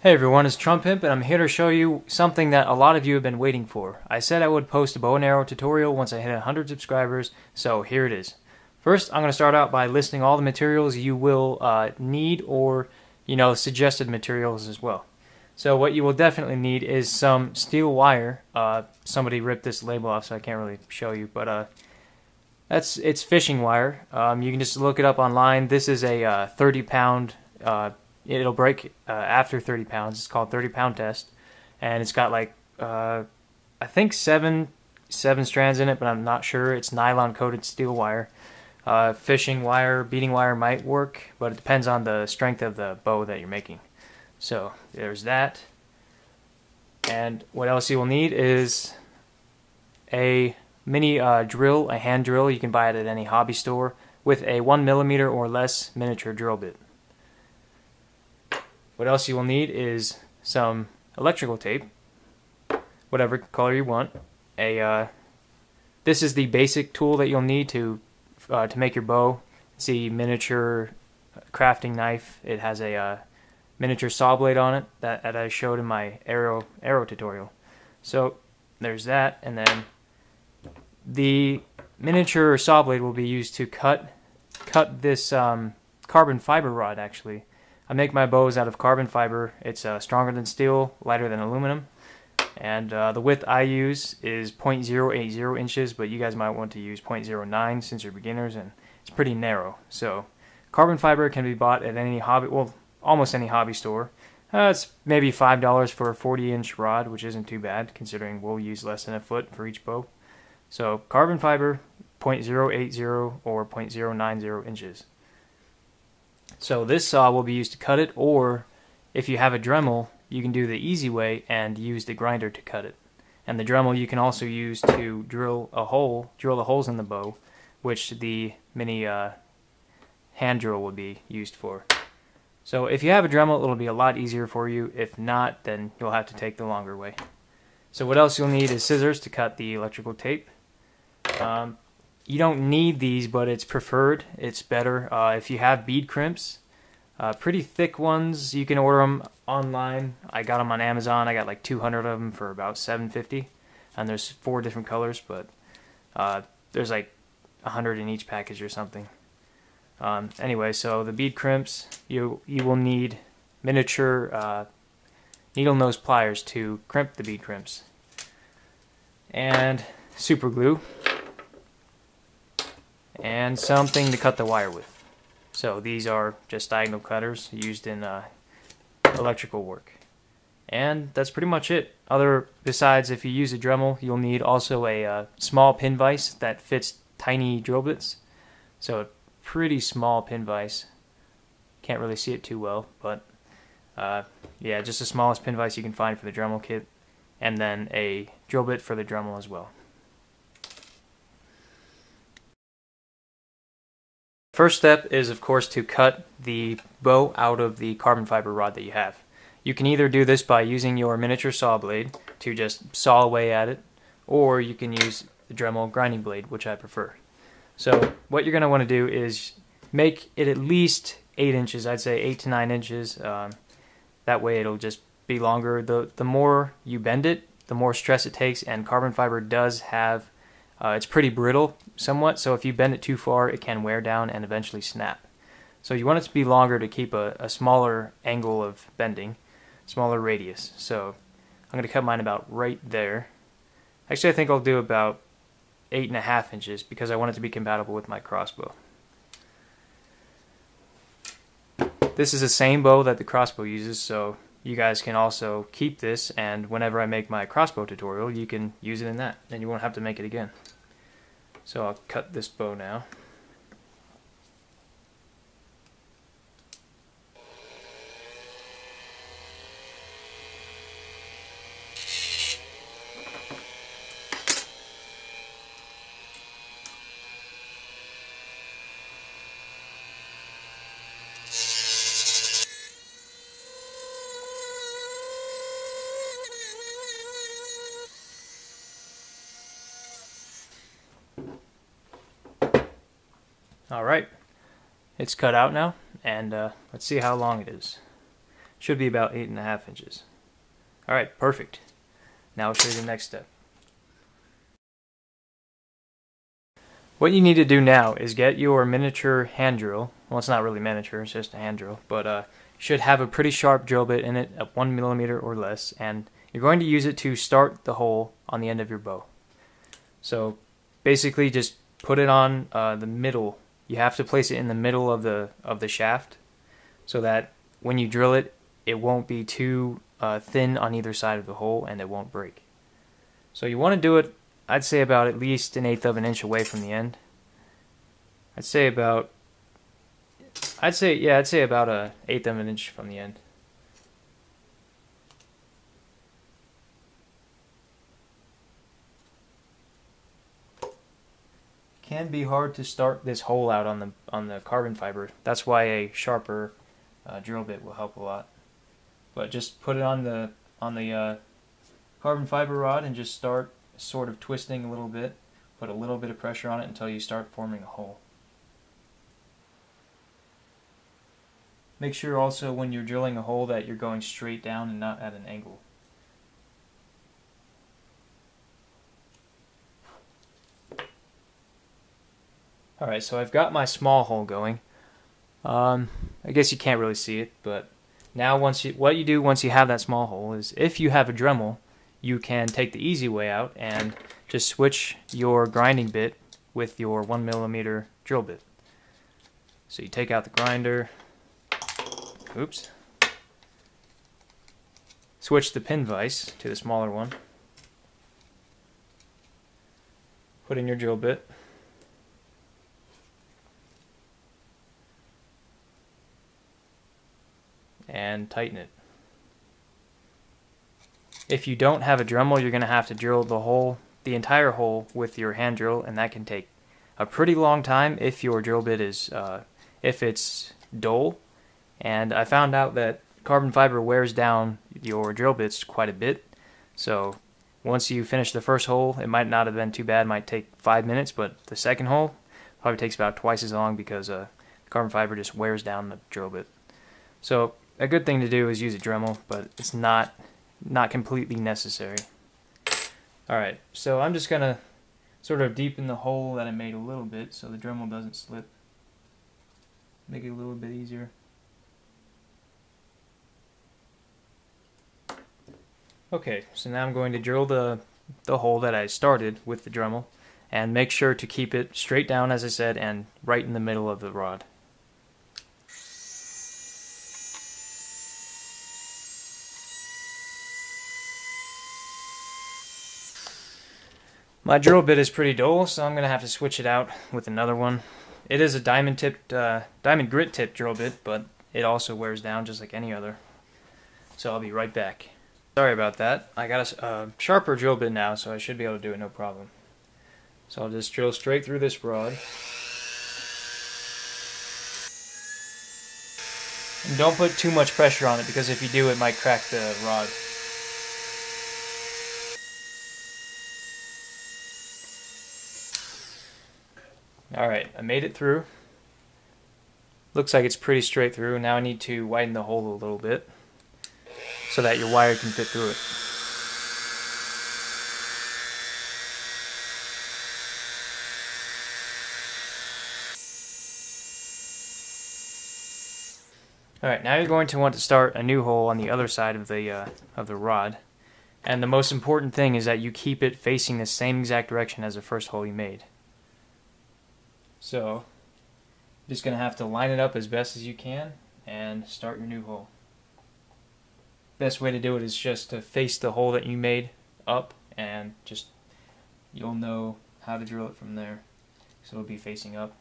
Hey everyone, it's Trumpimp, and I'm here to show you something that a lot of you have been waiting for. I said I would post a bow and arrow tutorial once I hit 100 subscribers, so here it is. First, I'm going to start out by listing all the materials you will need, or, you know, suggested materials as well. So what you will definitely need is some steel wire. Somebody ripped this label off, so I can't really show you, but it's fishing wire. You can just look it up online. This is a 30-pound it'll break after 30 pounds. It's called 30-pound test, and it's got like I think seven strands in it, but I'm not sure. It's nylon coated steel wire. Fishing wire, beating wire might work, but it depends on the strength of the bow that you're making. So there's that. And what else you will need is a mini drill, a hand drill. You can buy it at any hobby store, with a 1mm or less miniature drill bit. What else you will need is some electrical tape, whatever color you want. This is the basic tool that you'll need to make your bow. It's the miniature crafting knife. It has a miniature saw blade on it that I showed in my arrow tutorial. So there's that, and then the miniature saw blade will be used to cut this carbon fiber rod, actually. I make my bows out of carbon fiber. It's stronger than steel, lighter than aluminum, and the width I use is 0.080 inches, but you guys might want to use 0.09 since you're beginners, and it's pretty narrow. So carbon fiber can be bought at any hobby, well, almost any hobby store. It's maybe $5 for a 40-inch rod, which isn't too bad considering we'll use less than a foot for each bow. So carbon fiber, 0.080 or 0.090 inches. So this saw will be used to cut it, or if you have a Dremel, you can do the easy way and use the grinder to cut it. And the Dremel you can also use to drill the holes in the bow, which the mini hand drill will be used for. So if you have a Dremel, it'll be a lot easier for you. If not, then you'll have to take the longer way. So what else you'll need is scissors to cut the electrical tape. You don't need these, but it's preferred. It's better if you have bead crimps. Pretty thick ones. You can order them online. I got them on Amazon. I got like 200 of them for about $7.50, and there's 4 different colors, but there's like 100 in each package or something. Anyway, so the bead crimps, you will need miniature needle nose pliers to crimp the bead crimps, and super glue, and something to cut the wire with. So these are just diagonal cutters used in electrical work. And that's pretty much it. Besides, if you use a Dremel, you'll need also a small pin vise that fits tiny drill bits. So a pretty small pin vise. Can't really see it too well, but yeah, just the smallest pin vise you can find for the Dremel kit, and then a drill bit for the Dremel as well. First step is, of course, to cut the bow out of the carbon fiber rod that you have. You can either do this by using your miniature saw blade to just saw away at it, or you can use the Dremel grinding blade, which I prefer. So what you're going to want to do is make it at least 8 inches, I'd say 8 to 9 inches. That way it'll just be longer. The more you bend it, the more stress it takes, and carbon fiber does have it's pretty brittle somewhat, so if you bend it too far, it can wear down and eventually snap. So you want it to be longer to keep a smaller angle of bending, smaller radius. So I'm going to cut mine about right there. Actually, I think I'll do about 8.5 inches because I want it to be compatible with my crossbow. This is the same bow that the crossbow uses, so you guys can also keep this, and whenever I make my crossbow tutorial, you can use it in that, and you won't have to make it again. So I'll cut this bow now. Alright, it's cut out now, and let's see how long it is. Should be about 8.5 inches. All right, perfect. Now I'll show you the next step. What you need to do now is get your miniature hand drill. Well, it's not really miniature, it's just a hand drill, but should have a pretty sharp drill bit in it of 1 millimeter or less, and you're going to use it to start the hole on the end of your bow. So basically just put it on the middle. You have to place it in the middle of the shaft so that when you drill it, it won't be too thin on either side of the hole and it won't break. So you want to do it, I'd say, about at least 1/8 of an inch away from the end. I'd say about 1/8 of an inch from the end. Can be hard to start this hole out on the carbon fiber. That's why a sharper drill bit will help a lot. But just put it on the carbon fiber rod and just start sort of twisting a little bit. Put a little bit of pressure on it until you start forming a hole. Make sure also when you're drilling a hole that you're going straight down and not at an angle. Alright, so I've got my small hole going. I guess you can't really see it, but now what you do once you have that small hole is, if you have a Dremel, you can take the easy way out and just switch your grinding bit with your 1 millimeter drill bit. So you take out the grinder, oops, switch the pin vise to the smaller one, put in your drill bit, and tighten it. If you don't have a Dremel, you're going to have to drill the entire hole with your hand drill, and that can take a pretty long time if your drill bit is if it's dull. And I found out that carbon fiber wears down your drill bits quite a bit. So once you finish the first hole, it might not have been too bad, it might take 5 minutes, but the second hole probably takes about twice as long because carbon fiber just wears down the drill bit. So a good thing to do is use a Dremel, but it's not completely necessary. Alright, so I'm just going to sort of deepen the hole that I made a little bit so the Dremel doesn't slip. Make it a little bit easier. Okay, so now I'm going to drill the hole that I started with the Dremel, and make sure to keep it straight down, as I said, and right in the middle of the rod. My drill bit is pretty dull, so I'm going to have to switch it out with another one. It is a diamond grit tipped drill bit, but it also wears down just like any other. So I'll be right back. Sorry about that. I got a sharper drill bit now, so I should be able to do it no problem. So I'll just drill straight through this rod. And don't put too much pressure on it, because if you do, it might crack the rod. Alright, I made it through. Looks like it's pretty straight through. Now I need to widen the hole a little bit so that your wire can fit through it. Alright, now you're going to want to start a new hole on the other side of the rod. And the most important thing is that you keep it facing the same exact direction as the first hole you made. So, just going to have to line it up as best as you can and start your new hole. Best way to do it is just to face the hole that you made up, and just you'll know how to drill it from there. So it'll be facing up.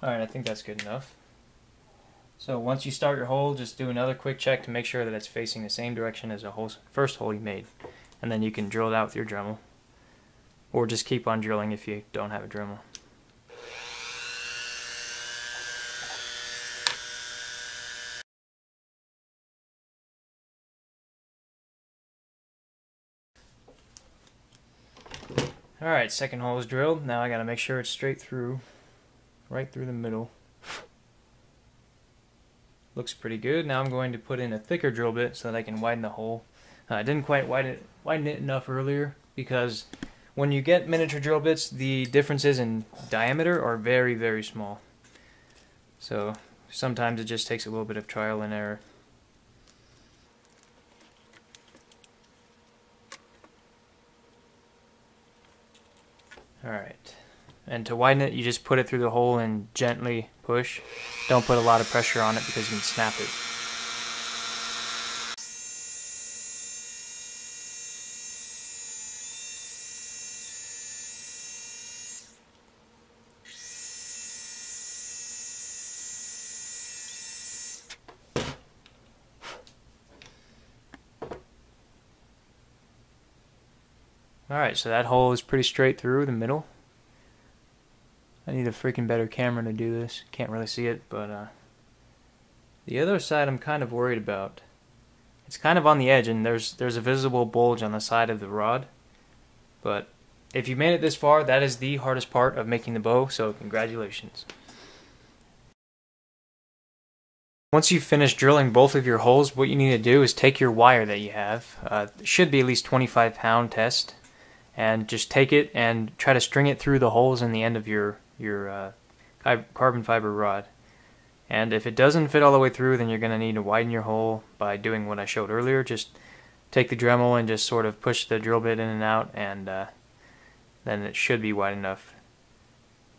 Alright, I think that's good enough. So once you start your hole, just do another quick check to make sure that it's facing the same direction as the first hole you made. And then you can drill it out with your Dremel. Or just keep on drilling if you don't have a Dremel. Alright, second hole is drilled. Now I gotta make sure it's straight through. right through the middle. Looks pretty good. Now I'm going to put in a thicker drill bit so that I can widen the hole. I didn't quite widen it enough earlier because when you get miniature drill bits, the differences in diameter are very, very small. So sometimes it just takes a little bit of trial and error. Alright, and to widen it, you just put it through the hole and gently push. Don't put a lot of pressure on it because you can snap it. Alright, so that hole is pretty straight through the middle. I need a freaking better camera to do this. Can't really see it, but the other side I'm kind of worried about. It's kind of on the edge, and there's a visible bulge on the side of the rod. But if you made it this far, that is the hardest part of making the bow, so congratulations. Once you've finished drilling both of your holes, what you need to do is take your wire that you have. It should be at least 25-pound test. And just take it and try to string it through the holes in the end of your carbon fiber rod. And if it doesn't fit all the way through, then you're going to need to widen your hole by doing what I showed earlier. Just take the Dremel and just sort of push the drill bit in and out, and then it should be wide enough.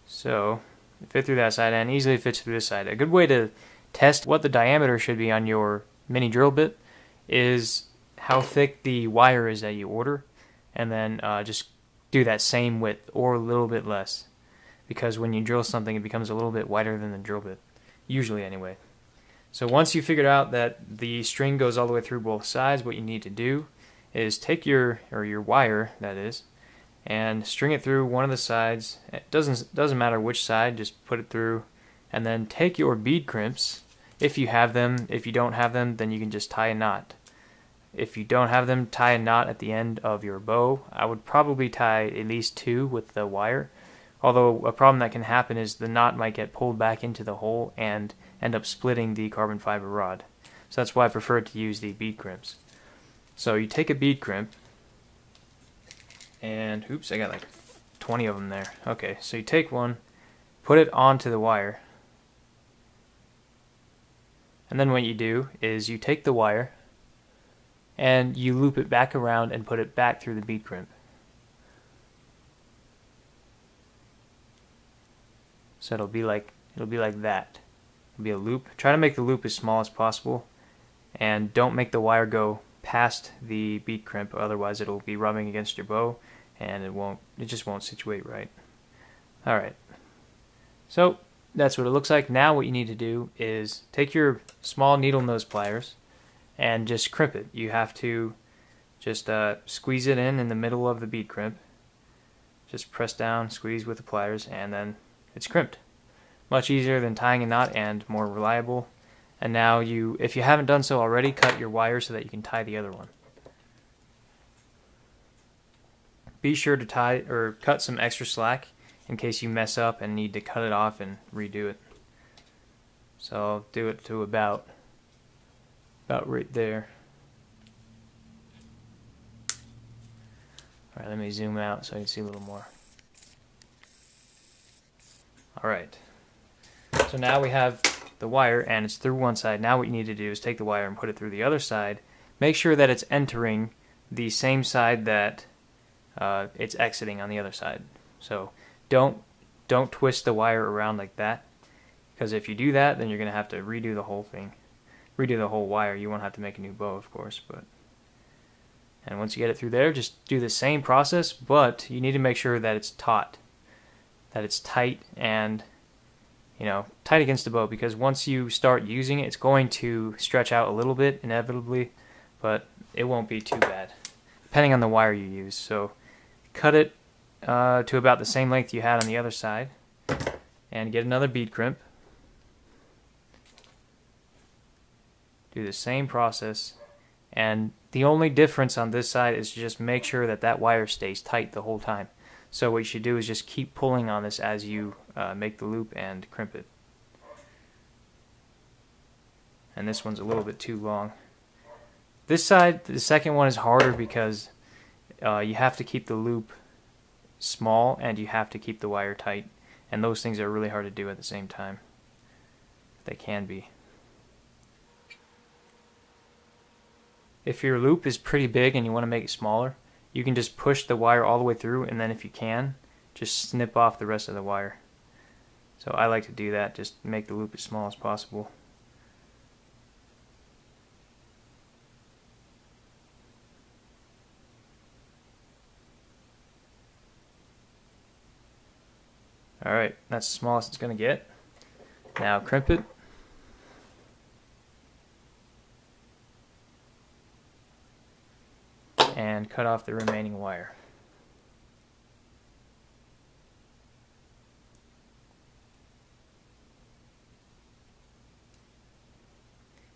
So it fit through that side and easily fits through this side. A good way to test what the diameter should be on your mini drill bit is how thick the wire is that you order. And then just do that same width or a little bit less, because when you drill something it becomes a little bit wider than the drill bit, usually anyway. So once you figured out that the string goes all the way through both sides, what you need to do is take your wire, that is, and string it through one of the sides. It doesn't matter which side, just put it through, and then take your bead crimps if you have them. If you don't have them, then you can just tie a knot. If you don't have them, tie a knot at the end of your bow. I would probably tie at least two with the wire, although a problem that can happen is the knot might get pulled back into the hole and end up splitting the carbon fiber rod. So that's why I prefer to use the bead crimps. So you take a bead crimp, and oops, I got like 20 of them there. Okay, so you take one, put it onto the wire, and then what you do is you take the wire and you loop it back around and put it back through the bead crimp. So it'll be like that. It'll be a loop. Try to make the loop as small as possible, and don't make the wire go past the bead crimp, otherwise it'll be rubbing against your bow and it just won't situate right. Alright. So that's what it looks like. Now what you need to do is take your small needle nose pliers and just crimp it. You have to just squeeze it in the middle of the bead crimp. Just press down, squeeze with the pliers, and then it's crimped. Much easier than tying a knot and more reliable. And now you, if you haven't done so already, cut your wire so that you can tie the other one. Be sure to tie or cut some extra slack in case you mess up and need to cut it off and redo it. So I'll do it to about right there. Alright, let me zoom out so I can see a little more. Alright, so now we have the wire and it's through one side. Now what you need to do is take the wire and put it through the other side. Make sure that it's entering the same side that it's exiting on the other side. So don't twist the wire around like that, because if you do that, then you're going to have to redo the whole thing. Redo the whole wire. You won't have to make a new bow, of course, but and once you get it through there, just do the same process, but you need to make sure that it's taut, that it's tight, and you know, tight against the bow, because once you start using it, it's going to stretch out a little bit inevitably, but it won't be too bad depending on the wire you use. So cut it to about the same length you had on the other side and get another bead crimp. Do the same process, and the only difference on this side is to just make sure that that wire stays tight the whole time. So what you should do is just keep pulling on this as you make the loop and crimp it. And this one's a little bit too long. This side, the second one, is harder because you have to keep the loop small and you have to keep the wire tight, and those things are really hard to do at the same time. They can be. If your loop is pretty big and you want to make it smaller, you can just push the wire all the way through, and then if you can, just snip off the rest of the wire. So I like to do that, just make the loop as small as possible. Alright, that's the smallest it's going to get. Now crimp it. And cut off the remaining wire.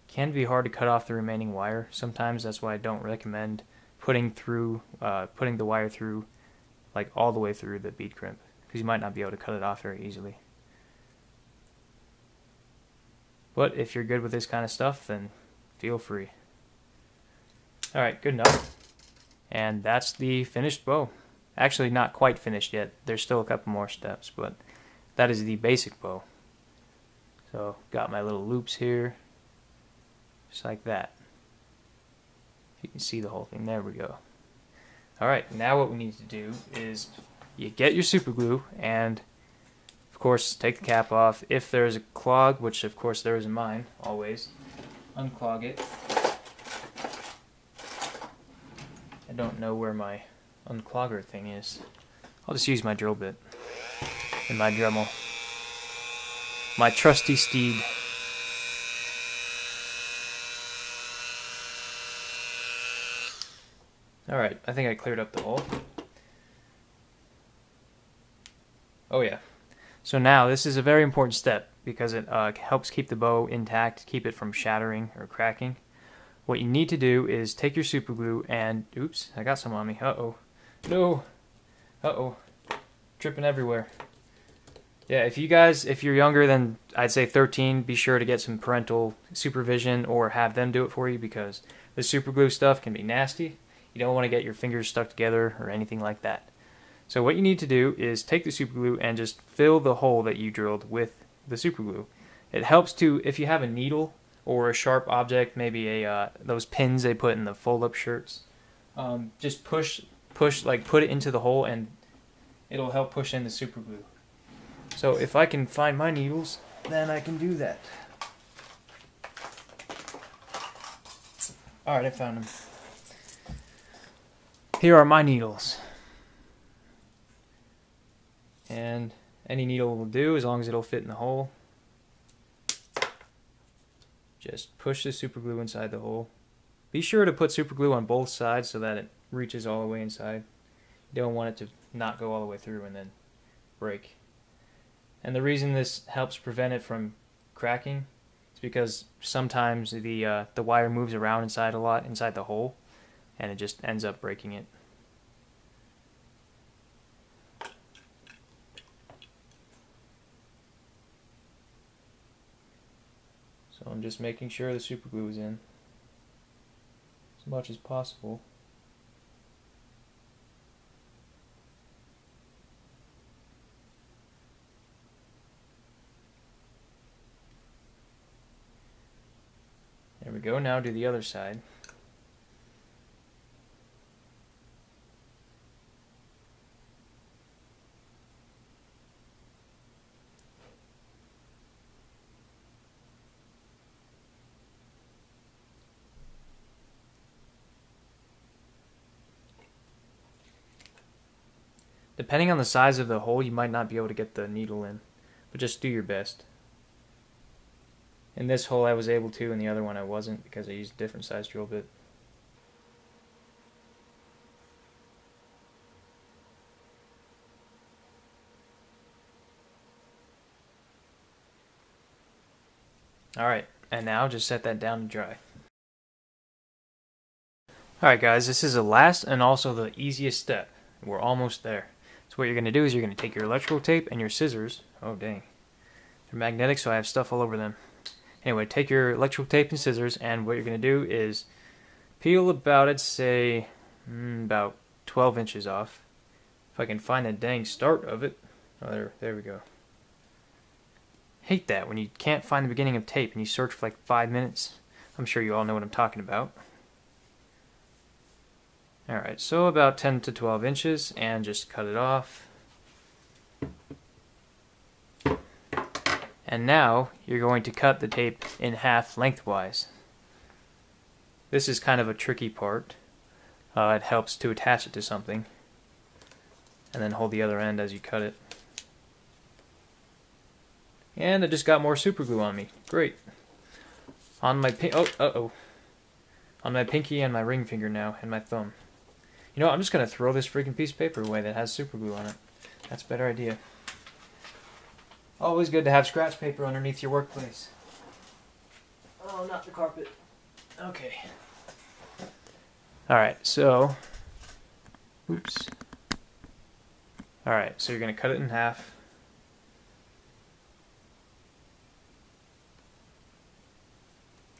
Can be hard to cut off the remaining wire sometimes. That's why I don't recommend putting the wire through, like all the way through the bead crimp, because you might not be able to cut it off very easily. But if you're good with this kind of stuff, then feel free. Alright, good enough. And that's the finished bow. Actually, not quite finished yet. There's still a couple more steps, but that is the basic bow. So, got my little loops here. Just like that. If you can see the whole thing, there we go. Alright, now what we need to do is you get your super glue and, of course, take the cap off. If there's a clog, which of course there is in mine, always, unclog it. I don't know where my unclogger thing is. I'll just use my drill bit and my Dremel. My trusty steed. Alright, I think I cleared up the hole. Oh yeah. So now this is a very important step because it helps keep the bow intact, keep it from shattering or cracking. What you need to do is take your super glue and, oops, I got some on me, uh-oh, no, uh-oh, dripping everywhere. Yeah, if you're younger than, I'd say 13, be sure to get some parental supervision or have them do it for you, because the super glue stuff can be nasty. You don't want to get your fingers stuck together or anything like that. So what you need to do is take the super glue and just fill the hole that you drilled with the super glue. It helps to, if you have a needle or a sharp object, maybe a those pins they put in the fold-up shirts. Just push, like put it into the hole, and it'll help push in the super glue. So if I can find my needles, then I can do that. All right, I found them. Here are my needles, and any needle will do as long as it'll fit in the hole. Just push the super glue inside the hole. Be sure to put super glue on both sides so that it reaches all the way inside. You don't want it to not go all the way through and then break. And the reason this helps prevent it from cracking is because sometimes the wire moves around inside a lot, inside the hole, and it just ends up breaking it. So I'm just making sure the super glue is in as much as possible. There we go, now do the other side. Depending on the size of the hole, you might not be able to get the needle in, but just do your best. In this hole I was able to, and the other one I wasn't because I used a different size drill bit. Alright, and now just set that down to dry. Alright guys, this is the last and also the easiest step. We're almost there. So what you're going to do is you're going to take your electrical tape and your scissors. Oh, dang. They're magnetic, so I have stuff all over them. Anyway, take your electrical tape and scissors, and what you're going to do is peel about, I'd say, about 12 inches off. If I can find the dang start of it. Oh, there we go. Hate that when you can't find the beginning of tape and you search for like 5 minutes. I'm sure you all know what I'm talking about. Alright, so about 10 to 12 inches, and just cut it off. And now you're going to cut the tape in half lengthwise. This is kind of a tricky part. It helps to attach it to something. And then hold the other end as you cut it. And I just got more super glue on me. Great. On my on my pinky and my ring finger now, and my thumb. You know what? I'm just gonna throw this freaking piece of paper away that has super glue on it. That's a better idea. Always good to have scratch paper underneath your workplace. Oh, not the carpet. Okay. All right. So, oops. All right. So you're gonna cut it in half.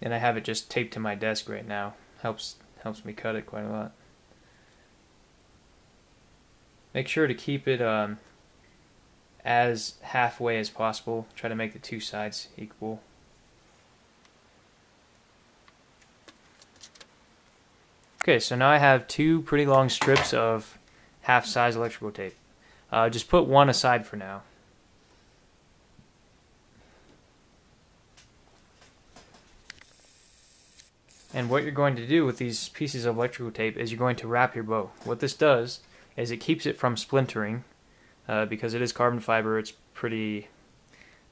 And I have it just taped to my desk right now. Helps me cut it quite a lot. Make sure to keep it as halfway as possible. Try to make the two sides equal. Okay, so now I have two pretty long strips of half-size electrical tape. Just put one aside for now. And what you're going to do with these pieces of electrical tape is you're going to wrap your bow. What this does is it keeps it from splintering because it is carbon fiber. It's pretty,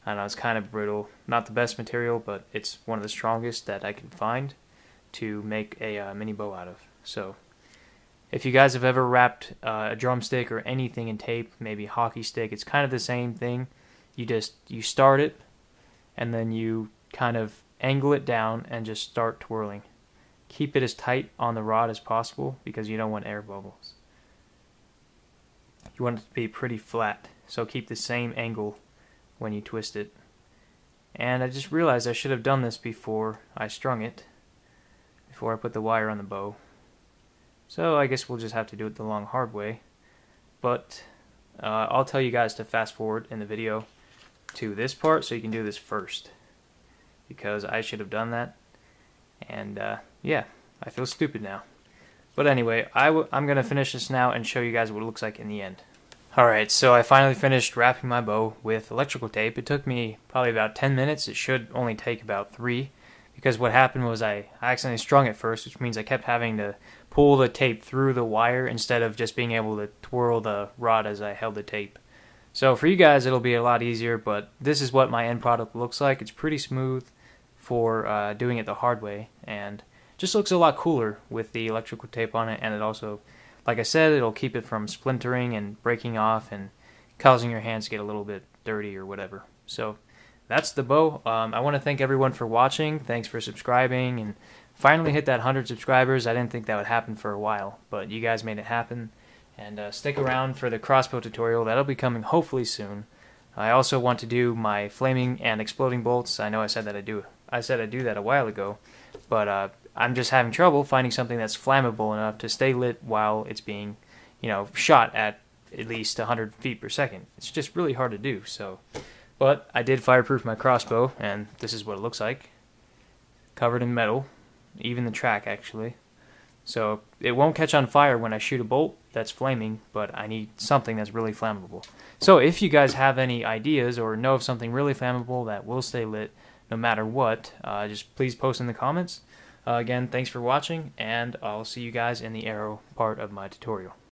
I don't know, it's kind of brittle. Not the best material, but it's one of the strongest that I can find to make a mini bow out of. So if you guys have ever wrapped a drumstick or anything in tape, maybe a hockey stick, it's kind of the same thing. You start it and then you kind of angle it down and just start twirling. Keep it as tight on the rod as possible because you don't want air bubbles. You want it to be pretty flat, so keep the same angle when you twist it. And I just realized I should have done this before I strung it, before I put the wire on the bow. So I guess we'll just have to do it the long hard way. But I'll tell you guys to fast forward in the video to this part so you can do this first, because I should have done that. And yeah, I feel stupid now. But anyway, I'm going to finish this now and show you guys what it looks like in the end. Alright, so I finally finished wrapping my bow with electrical tape. It took me probably about 10 minutes. It should only take about 3, because what happened was I accidentally strung it first, which means I kept having to pull the tape through the wire instead of just being able to twirl the rod as I held the tape. So for you guys, it'll be a lot easier, but this is what my end product looks like. It's pretty smooth for doing it the hard way, and just looks a lot cooler with the electrical tape on it. And it also, like I said, it'll keep it from splintering and breaking off and causing your hands to get a little bit dirty or whatever. So that's the bow. I want to thank everyone for watching. Thanks for subscribing, and finally hit that 100 subscribers. I didn't think that would happen for a while, but you guys made it happen. And stick around for the crossbow tutorial. That'll be coming hopefully soon. I also want to do my flaming and exploding bolts. I know I said that I do that a while ago, but I'm just having trouble finding something that's flammable enough to stay lit while it's being, you know, shot at least 100 feet per second. It's just really hard to do. So, but I did fireproof my crossbow, and this is what it looks like, covered in metal, even the track actually. So it won't catch on fire when I shoot a bolt that's flaming, but I need something that's really flammable. So if you guys have any ideas or know of something really flammable that will stay lit no matter what, just please post in the comments. Again, thanks for watching, and I'll see you guys in the arrow part of my tutorial.